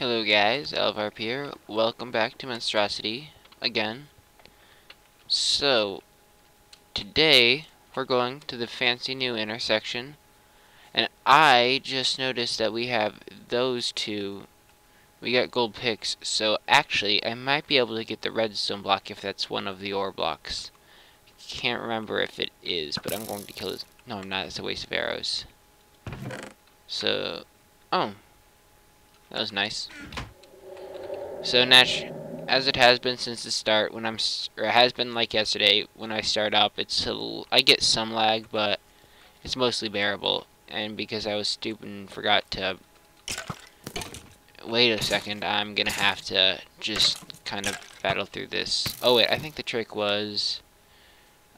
Hello guys, Alvarp here. Welcome back to Monstrosity again. So, today we're going to the fancy new intersection, and I just noticed that we have those two. We got gold picks, so actually I might be able to get the redstone block if that's one of the ore blocks. Can't remember if it is, but I'm going to kill this. No, I'm not. It's a waste of arrows. So, oh. That was nice. So as it has been since the start, it has been like yesterday when I start up, I get some lag, but it's mostly bearable. And because I was stupid and forgot to wait a second, I'm gonna have to just kind of battle through this. Oh wait, I think the trick was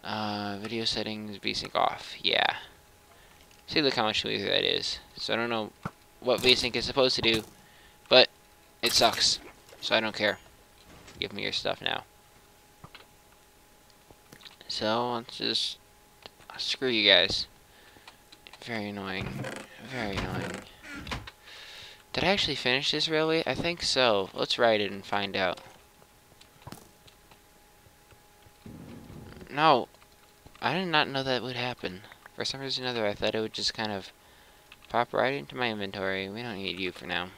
video settings, VSync off. Yeah. See, look how much easier that is. So I don't know what VSync is supposed to do. But it sucks, so I don't care. Give me your stuff now. So let's just screw you guys. Very annoying. Very annoying. Did I actually finish this railway? I think so. Let's ride it and find out. No, I did not know that would happen. For some reason or another, I thought it would just kind of pop right into my inventory. We don't need you for now.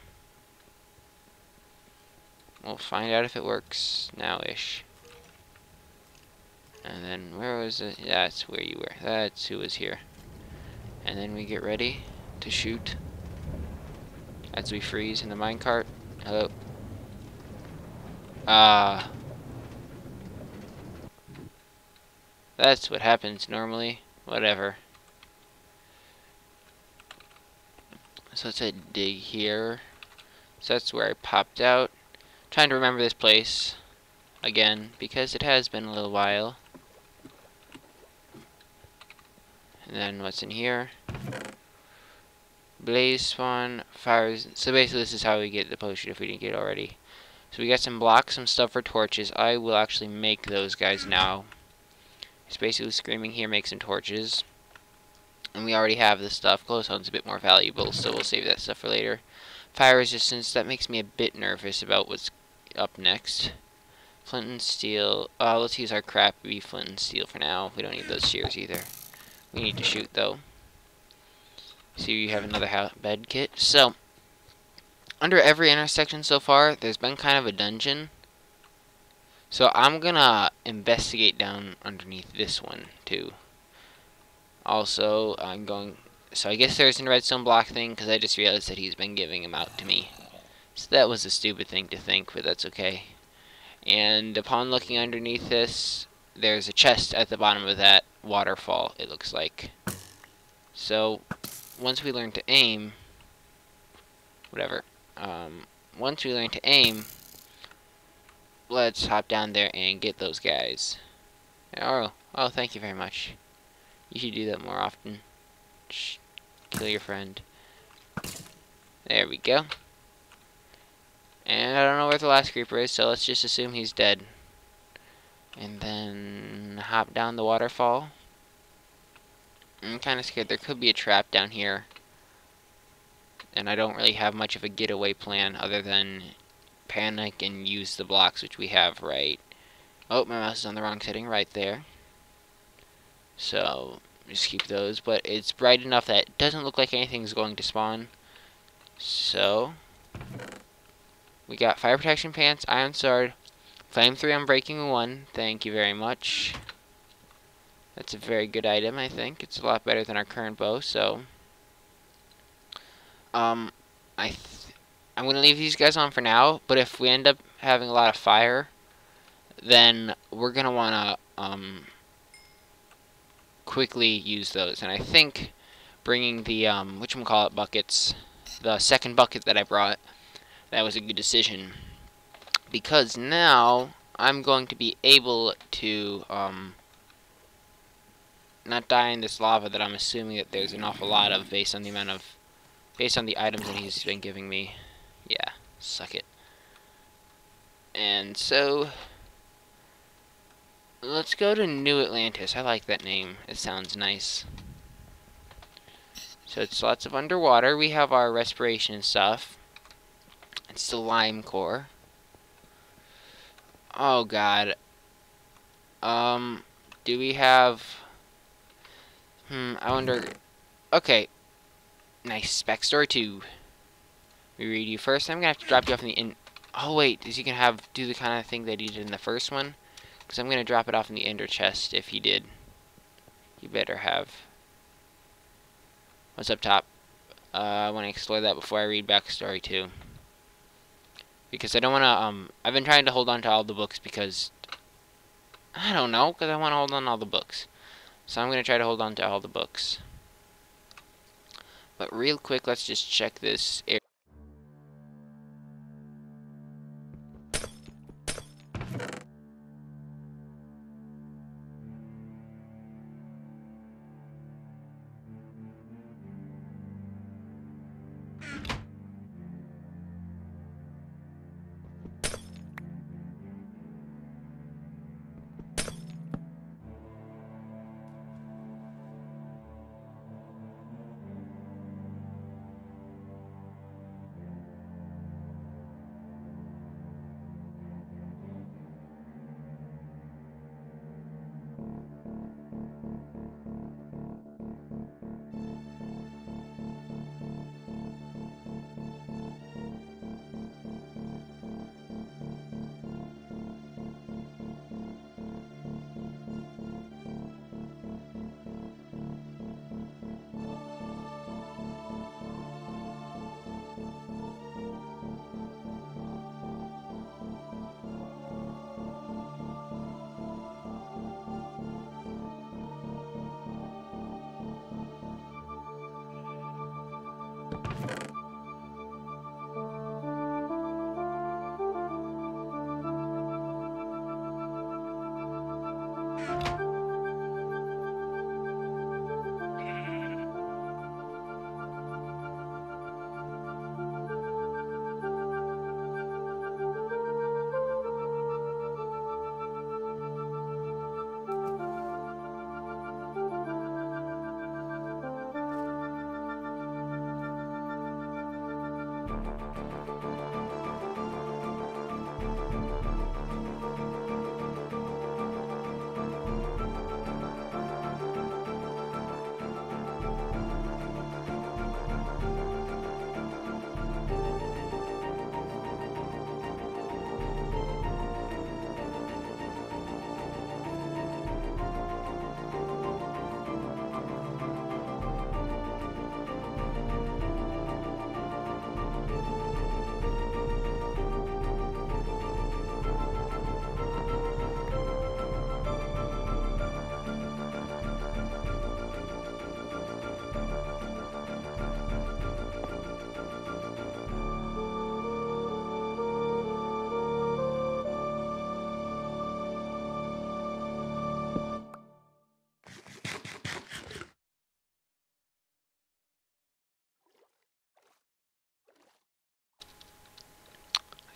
We'll find out if it works now-ish. And then, where was it? That's where you were. That's who was here. And then we get ready to shoot as we freeze in the minecart. Hello. Ah. That's what happens normally. Whatever. So let's hit dig here. So that's where I popped out. Trying to remember this place again because it has been a little while. And then what's in here? Blaze spawn fires. So basically this is how we get the potion if we didn't get it already. So we got some blocks, some stuff for torches. I will actually make those guys now. It's basically screaming here, make some torches. And we already have this stuff. Close home's a bit more valuable, so we'll save that stuff for later. Fire resistance, that makes me a bit nervous about what's up next. Flint and steel. Let's use our crappy flint and steel for now. We don't need those shears either. We need to shoot though. So you have another bed kit. So under every intersection so far, there's been kind of a dungeon. So I'm gonna investigate down underneath this one too. Also, so I guess there's a redstone block thing because I just realized that he's been giving them out to me. So that was a stupid thing to think, but that's okay. And upon looking underneath this, there's a chest at the bottom of that waterfall, it looks like. So, once we learn to aim, let's hop down there and get those guys. Oh, thank you very much. You should do that more often. Shh. Kill your friend. There we go. And I don't know where the last creeper is, so let's just assume he's dead. And then hop down the waterfall. I'm kind of scared. There could be a trap down here. And I don't really have much of a getaway plan other than panic and use the blocks, which we have right. Oh, my mouse is on the wrong setting right there. So just keep those, but it's bright enough that it doesn't look like anything's going to spawn. So we got fire protection pants, iron sword, flame 3 unbreaking 1. Thank you very much. That's a very good item, I think. It's a lot better than our current bow. So I'm gonna leave these guys on for now. But if we end up having a lot of fire, then we're gonna wanna quickly use those, and I think bringing the whatchamacallit buckets, the second bucket that I brought, that was a good decision, because now I'm going to be able to not die in this lava that I'm assuming that there's an awful lot of based on the items that he's been giving me. Yeah, suck it. And so let's go to New Atlantis. I like that name. It sounds nice. So it's lots of underwater. We have our respiration and stuff. and slime core. Oh god. Do we have... I wonder... Okay. Nice. Spec Store 2. We read you first. I'm gonna have to drop you off in the in... Oh wait, is he gonna have... do the kind of thing that he did in the first one? Because I'm gonna drop it off in the ender chest if he did. He better have... What's up top? I want to explore that before I read Backstory 2. Because I don't want to, I've been trying to hold on to all the books because... I don't know, because I want to hold on to all the books. So I'm going to try to hold on to all the books. But real quick, let's just check this area.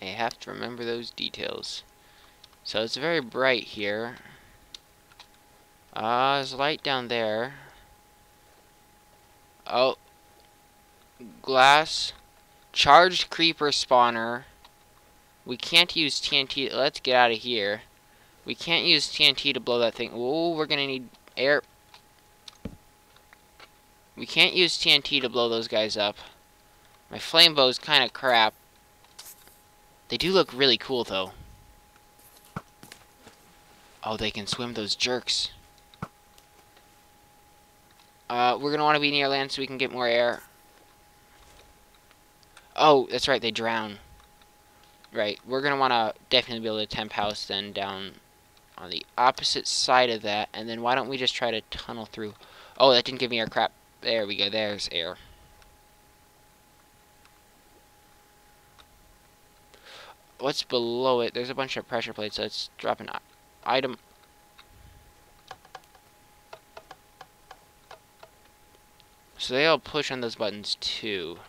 I have to remember those details. So it's very bright here. There's light down there. Oh. Glass. Charged creeper spawner. We can't use TNT. Let's get out of here. We can't use TNT to blow that thing. Ooh, we're gonna need air. We can't use TNT to blow those guys up. My flame bow is kind of crap. They do look really cool, though. Oh, they can swim, those jerks. We're going to want to be near land so we can get more air. Oh, that's right, they drown. Right, we're going to want to definitely build a temp house then down on the opposite side of that. And then why don't we just try to tunnel through? Oh, that didn't give me air, crap. There we go, there's air. What's below it? There's a bunch of pressure plates. Let's drop an item. So they all push on those buttons too.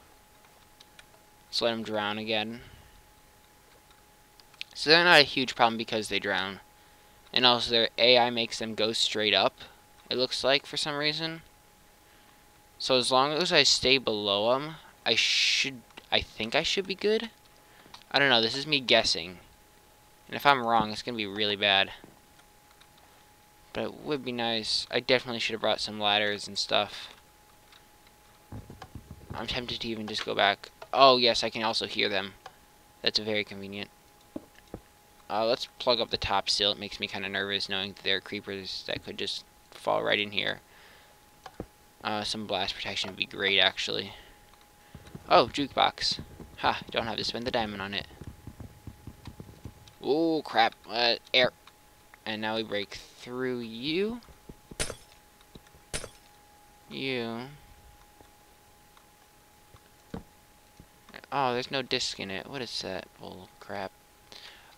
Let's let them drown again. So they're not a huge problem because they drown. And also their AI makes them go straight up, it looks like, for some reason. So as long as I stay below them, I think I should be good. I don't know, this is me guessing. And if I'm wrong, it's going to be really bad. But it would be nice. I definitely should have brought some ladders and stuff. I'm tempted to even just go back. Oh, yes, I can also hear them. That's very convenient. Let's plug up the top still. It makes me kind of nervous knowing that there are creepers that could just fall right in here. Some blast protection would be great, actually. Oh, jukebox. Ha, don't have to spend the diamond on it. Oh, crap. Air. And now we break through you. You. Oh, there's no disc in it. What is that? Oh, crap.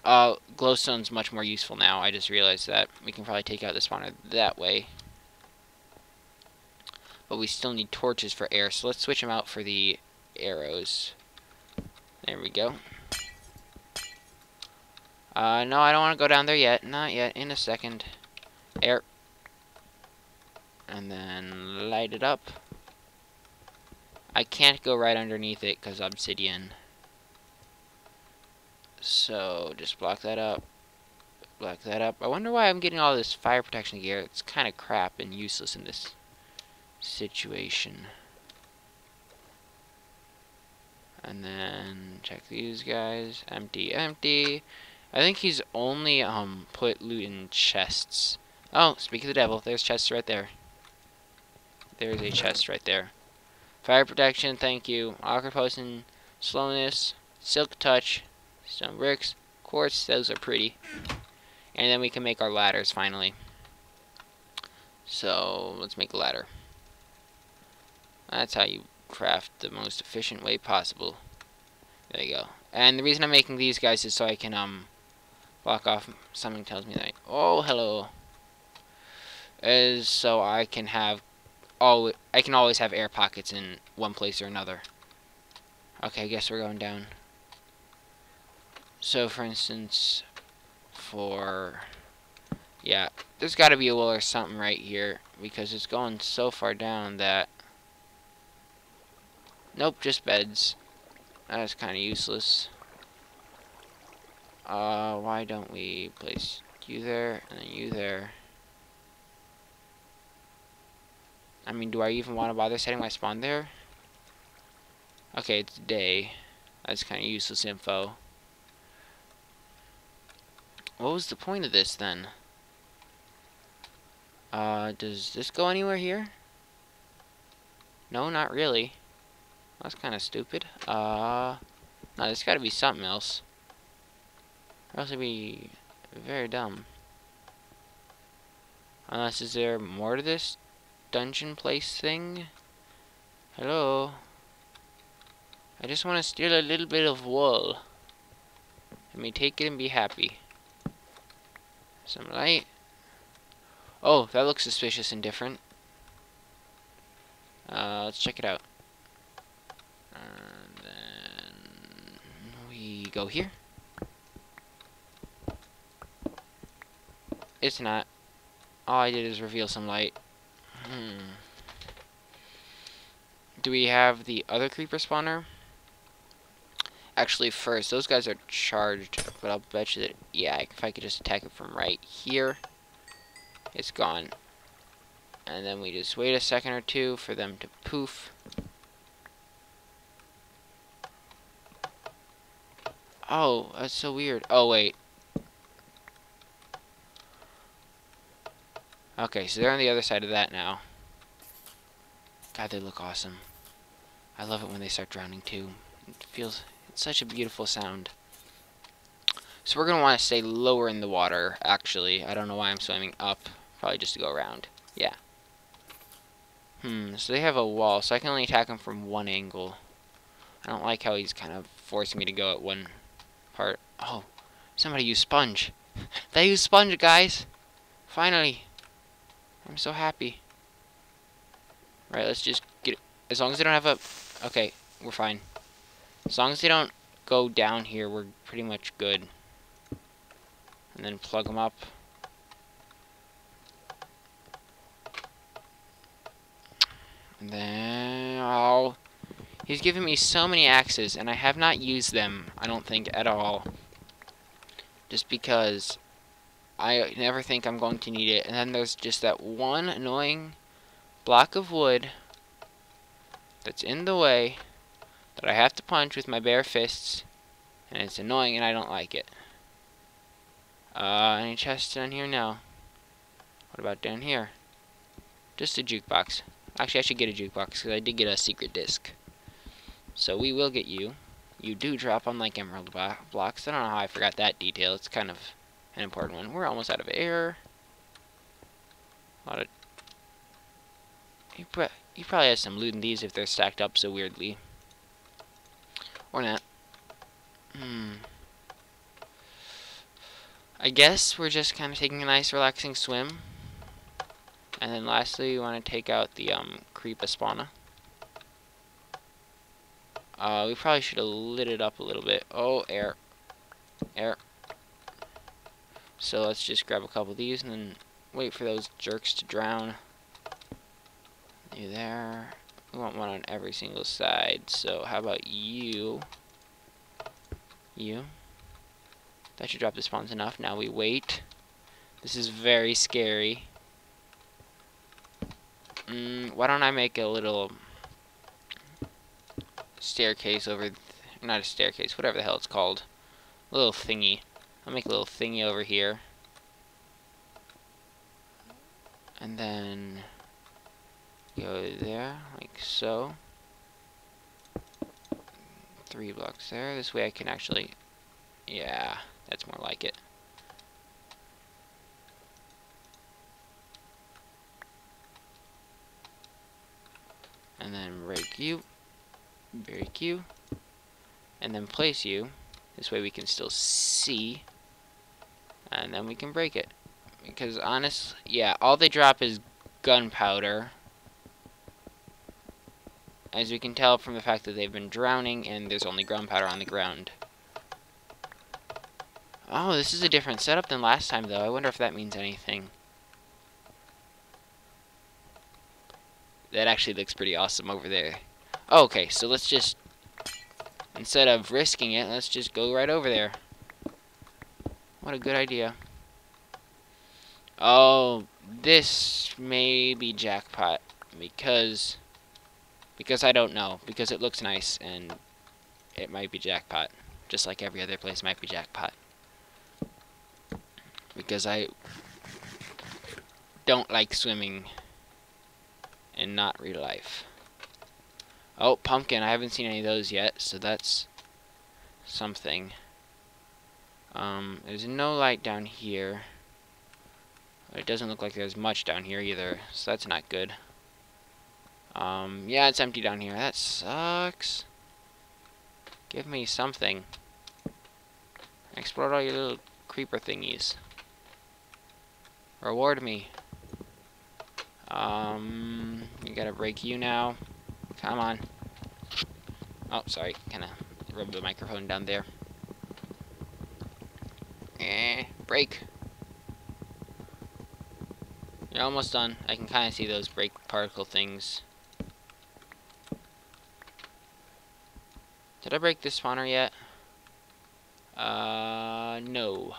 Glowstone's much more useful now. I just realized that. We can probably take out the spawner that way. But we still need torches for air, so let's switch them out for the arrows. There we go. No, I don't want to go down there yet. Not yet. In a second. Air. And then light it up. I can't go right underneath it because obsidian. So, just block that up. Block that up. I wonder why I'm getting all this fire protection gear. It's kind of crap and useless in this situation. And then check these guys. Empty, empty. I think he's only put loot in chests. Oh, speak of the devil. There's chests right there. There's a chest right there. Fire protection, thank you. Awkward potion, slowness, silk touch, stone bricks, quartz, those are pretty. And then we can make our ladders finally. So let's make a ladder. That's how you craft the most efficient way possible. There you go. And the reason I'm making these guys is so I can block off. Something tells me that I, oh, hello. Is so I can have I can always have air pockets in one place or another. Okay, I guess we're going down. So, for instance, yeah, there's got to be a well or something right here because it's going so far down that. Nope, just beds. That's kind of useless. Why don't we place you there and then you there? I mean, do I even want to bother setting my spawn there? Okay, it's day. That's kind of useless info. What was the point of this, then? Does this go anywhere here? No, not really. That's kind of stupid. No, there's got to be something else. Or else it'd be very dumb. Unless, is there more to this dungeon place thing? Hello? I just want to steal a little bit of wool. Let me take it and be happy. Some light. Oh, that looks suspicious and different. Let's check it out. And then we go here. It's not. All I did is reveal some light. Do we have the other creeper spawner? Actually, first, those guys are charged, but I'll bet you that, yeah, if I could just attack it from right here, it's gone. And then we just wait a second or two for them to poof. Oh, that's so weird. Oh, wait. Okay, so they're on the other side of that now. God, they look awesome. I love it when they start drowning, too. It feels, it's such a beautiful sound. So we're going to want to stay lower in the water, actually. I don't know why I'm swimming up. Probably just to go around. Yeah. So they have a wall, so I can only attack him from one angle. I don't like how he's kind of forcing me to go at one part. Oh, somebody used sponge. They used sponge, guys. Finally. I'm so happy. Right, let's just get it. As long as they don't have a... Okay, we're fine. As long as they don't go down here, we're pretty much good. And then plug them up. And then... Oh... He's given me so many axes, and I have not used them, I don't think, at all. Just because I never think I'm going to need it. And then there's just that one annoying block of wood that's in the way that I have to punch with my bare fists. And it's annoying, and I don't like it. Any chests down here? No. What about down here? Just a jukebox. Actually, I should get a jukebox, because I did get a secret disc. So we will get you. You do drop on, like, emerald blocks. I don't know how I forgot that detail. It's kind of an important one. We're almost out of air. A lot of... You probably have some loot in these if they're stacked up so weirdly. Or not. I guess we're just kind of taking a nice, relaxing swim. And then lastly, we want to take out the creeper spawner. We probably should have lit it up a little bit. Oh, air. Air. So let's just grab a couple of these and then wait for those jerks to drown. You there. We want one on every single side, so how about you? You. That should drop the spawns enough. Now we wait. This is very scary. Why don't I make a little... staircase over, not a staircase, whatever the hell it's called, a little thingy. I'll make a little thingy over here, and then go there like so. 3 blocks there. This way I can actually, yeah, that's more like it. And then break you. Break you, and then place you. This way we can still see, and then we can break it. Because honestly, yeah, all they drop is gunpowder. As we can tell from the fact that they've been drowning and there's only gunpowder on the ground. Oh, this is a different setup than last time, though. I wonder if that means anything. That actually looks pretty awesome over there. Okay, so let's just, instead of risking it, let's just go right over there. What a good idea. Oh, this may be jackpot, because I don't know, because it looks nice, and it might be jackpot, just like every other place might be jackpot. Because I don't like swimming in not real life. Oh, pumpkin. I haven't seen any of those yet, so that's something. There's no light down here. It doesn't look like there's much down here either, so that's not good. Yeah, it's empty down here. That sucks. Give me something. Explode all your little creeper thingies. Reward me. You gotta break you now. Come on. Oh, sorry. Kinda rubbed the microphone down there. Break. You're almost done. I can kinda see those break particle things. Did I break this spawner yet? No.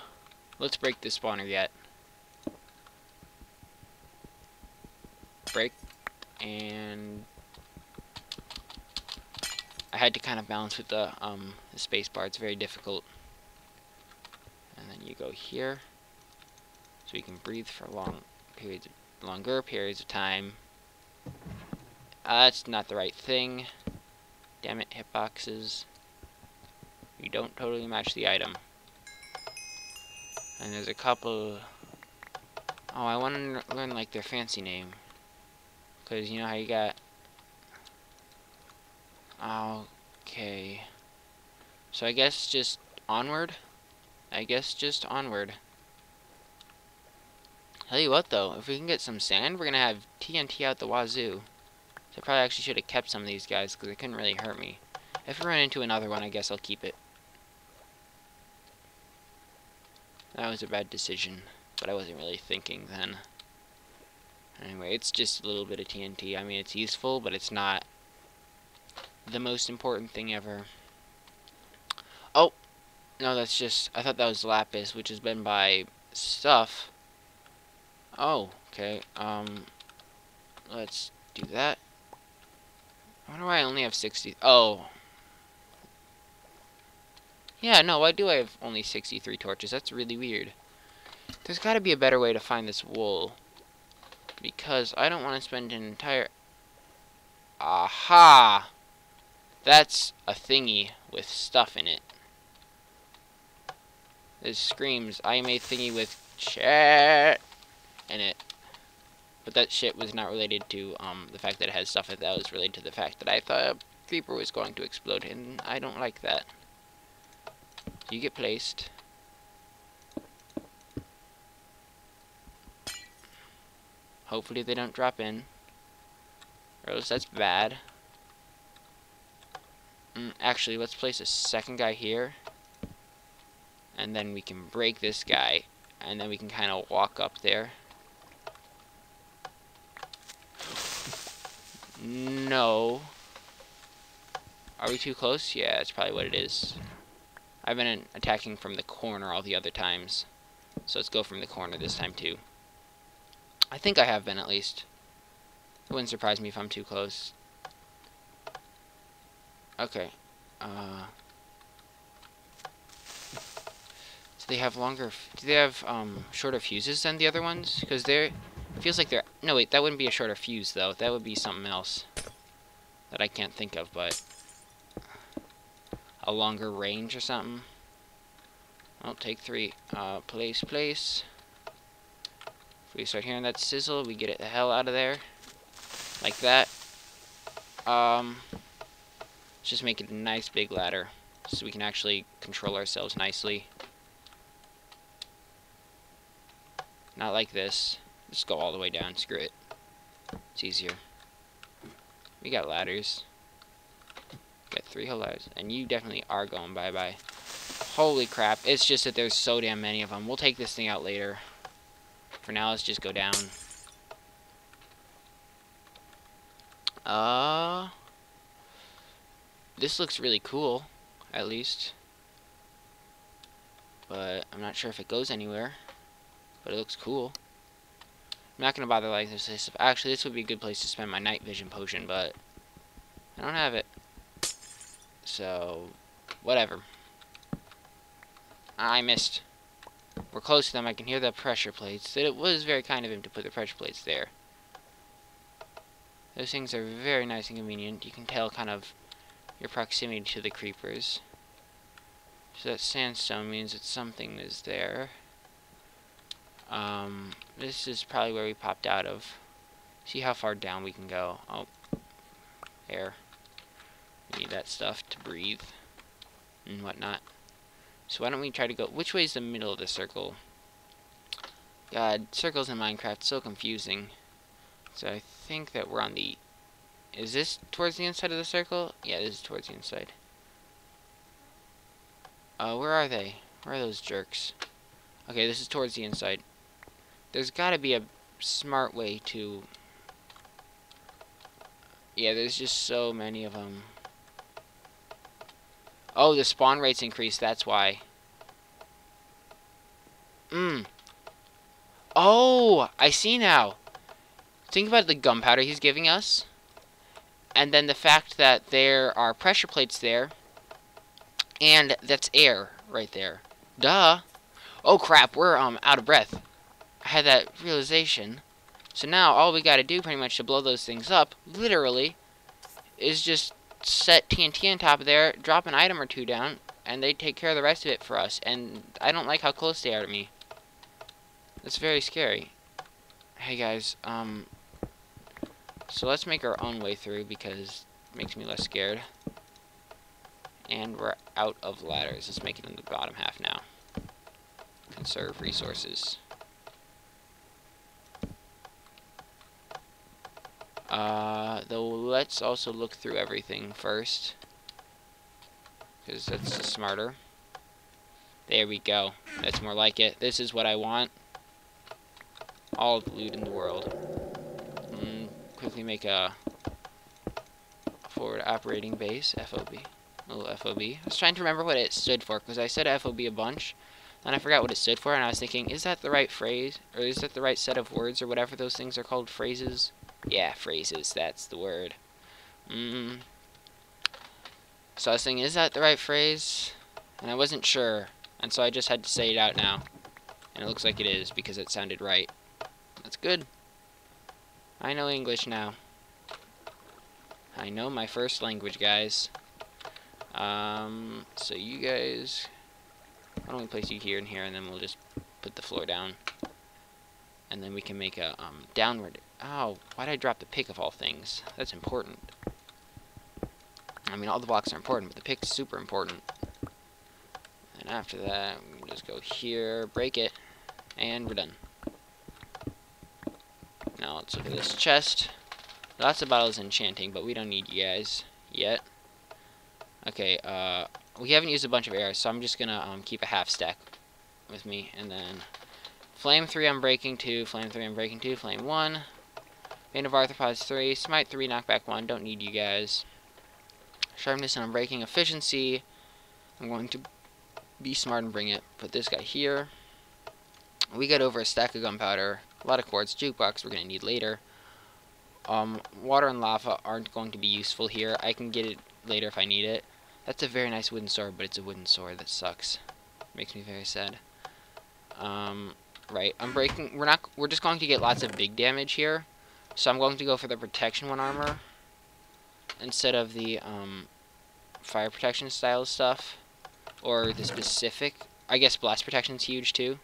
Let's break this spawner yet. Break. And... I had to kind of balance with the space bar. It's very difficult. And then you go here, so you can breathe for longer periods of time. That's not the right thing. Damn it, hitboxes. You don't totally match the item. And there's a couple. Oh, I want to learn like their fancy name, because you know how you got. Okay. So I guess just onward. Tell you what though, if we can get some sand, we're gonna have TNT out the wazoo. So I probably actually should have kept some of these guys because they couldn't really hurt me. If I run into another one, I guess I'll keep it. That was a bad decision, but I wasn't really thinking then. Anyway, it's just a little bit of TNT. I mean, it's useful, but it's not the most important thing ever. Oh! No, that's just... I thought that was lapis, which is been by stuff. Oh, okay. Let's do that. Why do I only have 60... Oh. Yeah, no, why do I have only 63 torches? That's really weird. There's gotta be a better way to find this wool. Because I don't want to spend an entire... Aha! That's a thingy with stuff in it. This screams, I made thingy with shit in it. But that shit was not related to the fact that it had stuff in it. That was related to the fact that I thought a creeper was going to explode, and I don't like that. You get placed. Hopefully they don't drop in. Or else that's bad. Actually, let's place a second guy here. And then we can break this guy. And then we can kind of walk up there. No. Are we too close? Yeah, that's probably what it is. I've been attacking from the corner all the other times. So let's go from the corner this time, too. I think I have been, at least. It wouldn't surprise me if I'm too close. Okay. Do they have longer... Do they have shorter fuses than the other ones? Because they're... It feels like they're... No, wait, that wouldn't be a shorter fuse, though. That would be something else that I can't think of, but... A longer range or something. I'll take 3. Place. If we start hearing that sizzle, we get it the hell out of there. Like that. Let's just make it a nice big ladder so we can actually control ourselves nicely. Not like this. Just go all the way down. Screw it. It's easier. We got ladders. Got 3 whole ladders. And you definitely are going bye-bye. Holy crap. It's just that there's so damn many of them. We'll take this thing out later. For now, let's just go down. This looks really cool, at least. But I'm not sure if it goes anywhere. But it looks cool. I'm not gonna bother like this. Actually, this would be a good place to spend my night vision potion, but I don't have it. So, whatever. I missed. We're close to them. I can hear the pressure plates. It was very kind of him to put the pressure plates there. Those things are very nice and convenient. You can tell kind of your proximity to the creepers. So that sandstone means that something is there. This is probably where we popped out of. See how far down we can go. Oh. Air. We need that stuff to breathe. And whatnot. So why don't we try to go... Which way is the middle of the circle? God, circles in Minecraft, so confusing. So I think that we're on the... Is this towards the inside of the circle? Yeah, this is towards the inside. Where are they? Where are those jerks? Okay, this is towards the inside. There's gotta be a smart way to... Yeah, there's just so many of them. Oh, the spawn rate's increased, that's why. Oh, I see now. Think about the gunpowder he's giving us. And then the fact that there are pressure plates there. And that's air right there. Duh. Oh crap, we're out of breath. I had that realization. So now all we gotta do pretty much to blow those things up, literally, is just set TNT on top of there, drop an item or 2 down, and they take care of the rest of it for us. And I don't like how close they are to me. That's very scary. Hey guys, so let's make our own way through because it makes me less scared. And we're out of ladders. Let's make it in the bottom half now. Conserve resources. Though let's also look through everything first. Because that's smarter. There we go. That's more like it. This is what I want. All the loot in the world. Quickly make a forward operating base, FOB. A little FOB. I was trying to remember what it stood for, because I said FOB a bunch, and I forgot what it stood for, and I was thinking, is that the right phrase, or is that the right set of words, or whatever those things are called, phrases? Yeah, phrases, that's the word. So I was thinking, is that the right phrase? And I wasn't sure, and so I just had to say it out now. And it looks like it is, because it sounded right. That's good. I know English now. I know my first language, guys. So you guys... why don't we place you here and here, and then we'll just put the floor down. And then we can make a, downward... oh, why'd I drop the pick of all things? That's important. I mean, all the blocks are important, but the pick's super important. And after that, we'll just go here, break it, and we're done. Now let's look at this chest. Lots of bottles enchanting, but we don't need you guys yet. Okay, we haven't used a bunch of arrows, so I'm just gonna keep a half stack with me, and then flame 3 I'm breaking 2, flame 3 I'm breaking 2, flame 1, vein of arthropods 3, smite 3, knockback 1. Don't need you guys. Sharpness and I'm breaking efficiency. I'm going to be smart and bring it. Put this guy here. We got over a stack of gunpowder, a lot of quartz, jukebox we're gonna need later. Water and lava aren't going to be useful here. I can get it later if I need it. That's a very nice wooden sword, but it's a wooden sword that sucks. Makes me very sad. Right, I'm breaking. We're just going to get lots of big damage here, so I'm going to go for the protection 1 armor instead of the fire protection style stuff. Or the specific, I guess blast protection's huge too.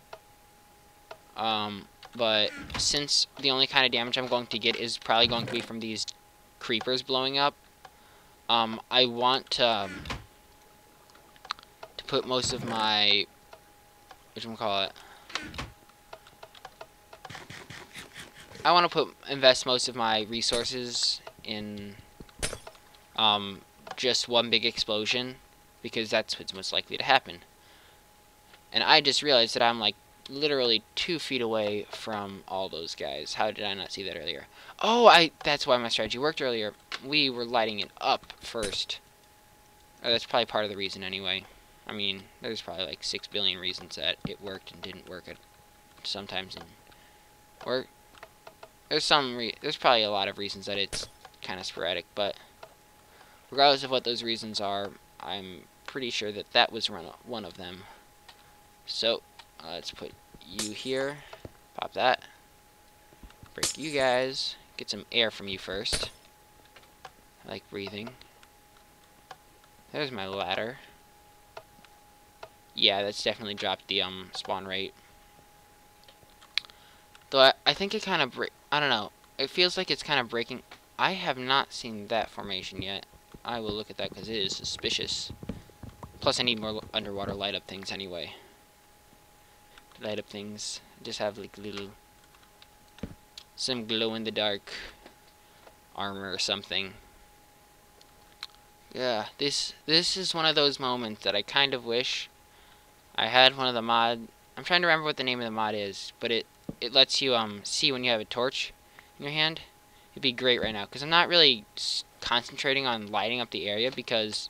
But since the only kind of damage I'm going to get is probably going to be from these creepers blowing up, I want to put most of my, I want to invest most of my resources in just one big explosion, because that's what's most likely to happen. And I just realized that I'm like literally 2 feet away from all those guys. How did I not see that earlier? Oh, that's why my strategy worked earlier. We were lighting it up first. Oh, that's probably part of the reason anyway. I mean, there's probably like 6 billion reasons that it worked and didn't work. It sometimes didn't work. There's probably a lot of reasons that it's kind of sporadic, but regardless of what those reasons are, I'm pretty sure that that was one of them. So, let's put you here. Pop that. Break you guys. Get some air from you first. I like breathing. There's my ladder. Yeah, that's definitely dropped the spawn rate. Though I think it kind of... I don't know. It feels like it's kind of breaking... I have not seen that formation yet. I will look at that because it is suspicious. Plus, I need more underwater light up things anyway. Light up things. Just have like little, some glow in the dark armor or something. Yeah, this is one of those moments that I kind of wish I had one of the mod. I'm trying to remember what the name of the mod is, but it lets you see when you have a torch in your hand. It'd be great right now because I'm not really concentrating on lighting up the area because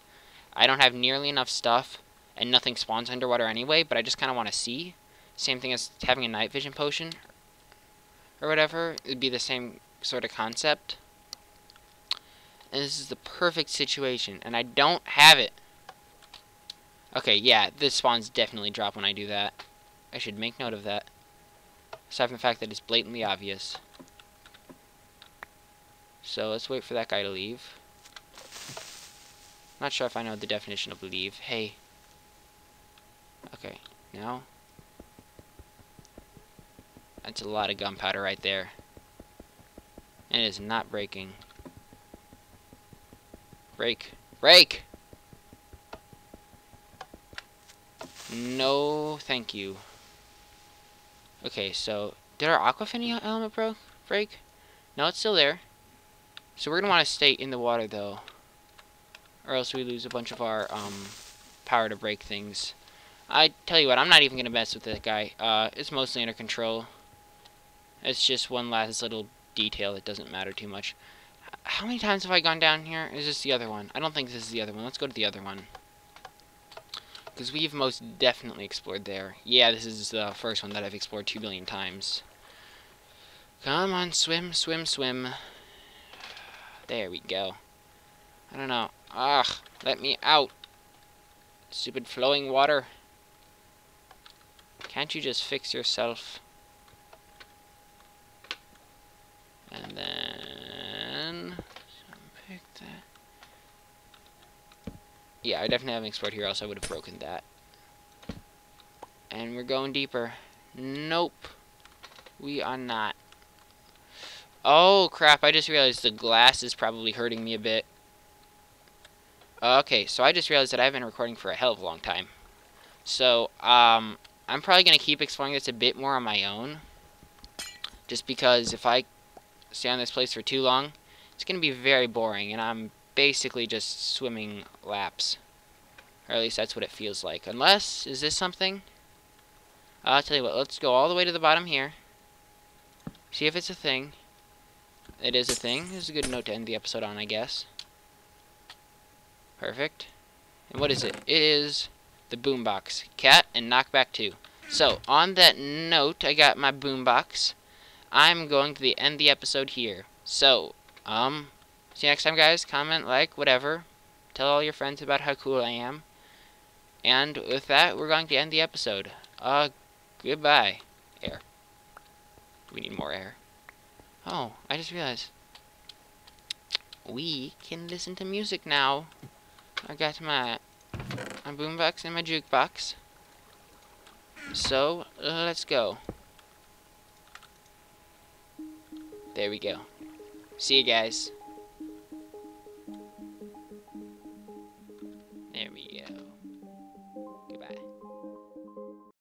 I don't have nearly enough stuff and nothing spawns underwater anyway, but I just kind of want to see. Same thing as having a night vision potion or whatever. It'd be the same sort of concept. And this is the perfect situation, and I don't have it. Okay, yeah, the spawns definitely drop when I do that. I should make note of that. Aside from the fact that it's blatantly obvious. So let's wait for that guy to leave. Not sure if I know the definition of leave. Hey. Okay, now. That's a lot of gunpowder right there. And it is not breaking. Break. Break! No, thank you. Okay, so did our aquafin element break? No, it's still there. So we're going to want to stay in the water, though, or else we lose a bunch of our power to break things. I tell you what, I'm not even going to mess with that guy. It's mostly under control. It's just one last little detail that doesn't matter too much. How many times have I gone down here? Is this the other one? I don't think this is the other one. Let's go to the other one. Because we've most definitely explored there. Yeah, this is the first one that I've explored 2 billion times. Come on, swim, swim, swim. There we go. I don't know. Ugh, let me out. Stupid flowing water. Can't you just fix yourself? And then... pick that. Yeah, I definitely haven't explored here, else I would have broken that. And we're going deeper. Nope. We are not. Oh, crap. I just realized the glass is probably hurting me a bit. Okay, so I just realized that I've been recording for a hell of a long time. So, I'm probably going to keep exploring this a bit more on my own. Just because if I stay on this place for too long, it's going to be very boring. And I'm basically just swimming laps. Or at least that's what it feels like. Unless, is this something? I'll tell you what, let's go all the way to the bottom here. See if it's a thing. It is a thing. This is a good note to end the episode on, I guess. Perfect. And what is it? It is the boombox. Cat and knockback 2. So, on that note, I got my boombox. I'm going to end the episode here. So, see you next time, guys. Comment, like, whatever. Tell all your friends about how cool I am. And with that, we're going to end the episode. Goodbye. Air. We need more air. Oh, I just realized. We can listen to music now. I got my boombox and my jukebox. So, let's go. There we go. See you guys.